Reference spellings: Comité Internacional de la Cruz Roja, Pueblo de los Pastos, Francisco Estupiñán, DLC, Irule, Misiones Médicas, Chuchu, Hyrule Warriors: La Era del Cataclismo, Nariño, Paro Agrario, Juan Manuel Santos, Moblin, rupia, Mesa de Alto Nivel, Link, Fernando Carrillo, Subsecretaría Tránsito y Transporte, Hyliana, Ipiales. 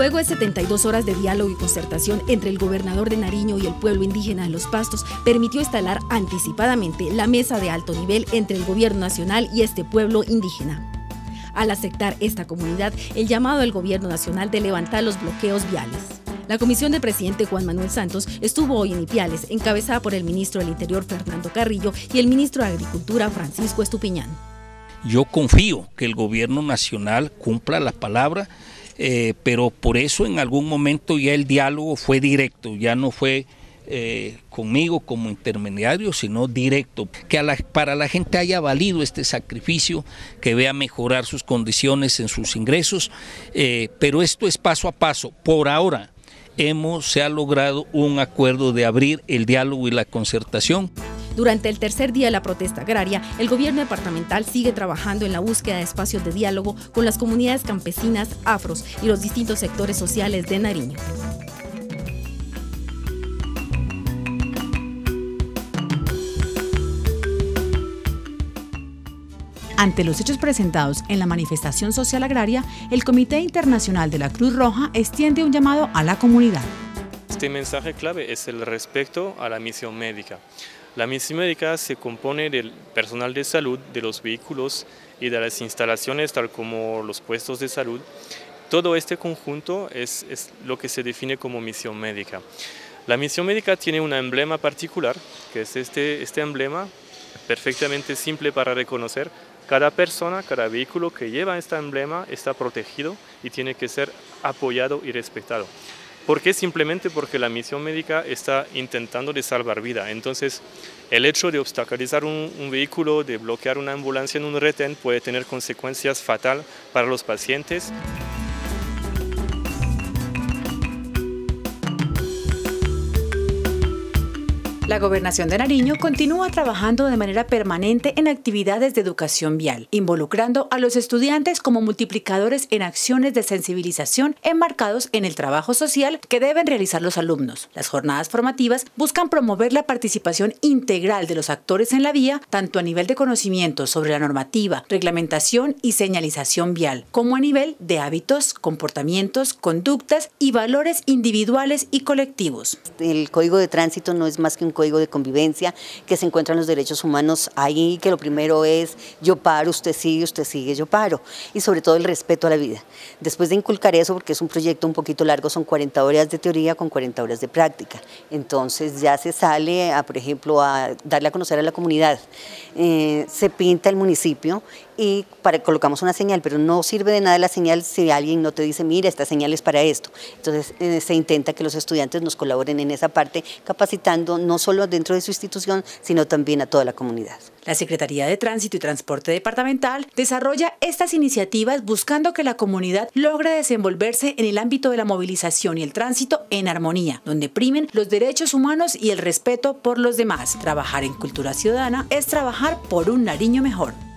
Luego de 72 horas de diálogo y concertación entre el gobernador de Nariño y el pueblo indígena de Los Pastos, permitió instalar anticipadamente la mesa de alto nivel entre el gobierno nacional y este pueblo indígena. Al aceptar esta comunidad, el llamado del gobierno nacional de levantar los bloqueos viales. La comisión del presidente Juan Manuel Santos estuvo hoy en Ipiales, encabezada por el ministro del Interior Fernando Carrillo y el ministro de Agricultura Francisco Estupiñán. Yo confío que el gobierno nacional cumpla la palabra, pero por eso en algún momento ya el diálogo fue directo, ya no fue conmigo como intermediario, sino directo. Que para la gente haya valido este sacrificio, que vea mejorar sus condiciones en sus ingresos, pero esto es paso a paso. Por ahora se ha logrado un acuerdo de abrir el diálogo y la concertación. Durante el tercer día de la protesta agraria, el gobierno departamental sigue trabajando en la búsqueda de espacios de diálogo con las comunidades campesinas, afros y los distintos sectores sociales de Nariño. Ante los hechos presentados en la manifestación social agraria, el Comité Internacional de la Cruz Roja extiende un llamado a la comunidad. Este mensaje clave es el respeto a la misión médica. La misión médica se compone del personal de salud, de los vehículos y de las instalaciones, tal como los puestos de salud. Todo este conjunto es lo que se define como misión médica. La misión médica tiene un emblema particular, que es este emblema perfectamente simple para reconocer. Cada persona, cada vehículo que lleva este emblema está protegido y tiene que ser apoyado y respetado. ¿Por qué? Simplemente porque la misión médica está intentando de salvar vida. Entonces, el hecho de obstaculizar un vehículo, de bloquear una ambulancia en un retén, puede tener consecuencias fatales para los pacientes. La Gobernación de Nariño continúa trabajando de manera permanente en actividades de educación vial, involucrando a los estudiantes como multiplicadores en acciones de sensibilización enmarcados en el trabajo social que deben realizar los alumnos. Las jornadas formativas buscan promover la participación integral de los actores en la vía, tanto a nivel de conocimiento sobre la normativa, reglamentación y señalización vial, como a nivel de hábitos, comportamientos, conductas y valores individuales y colectivos. El Código de Tránsito no es más que un código de convivencia que se encuentran los derechos humanos ahí, que lo primero es yo paro, usted sigue, yo paro, y sobre todo el respeto a la vida. Después de inculcar eso, porque es un proyecto un poquito largo, son 40 horas de teoría con 40 horas de práctica, entonces ya se sale a, por ejemplo, a darle a conocer a la comunidad, se pinta el municipio y colocamos una señal, pero no sirve de nada la señal si alguien no te dice, mira, esta señal es para esto. Entonces se intenta que los estudiantes nos colaboren en esa parte, capacitando no solo dentro de su institución, sino también a toda la comunidad. La Secretaría de Tránsito y Transporte Departamental desarrolla estas iniciativas buscando que la comunidad logre desenvolverse en el ámbito de la movilización y el tránsito en armonía, donde primen los derechos humanos y el respeto por los demás. Trabajar en cultura ciudadana es trabajar por un Nariño mejor.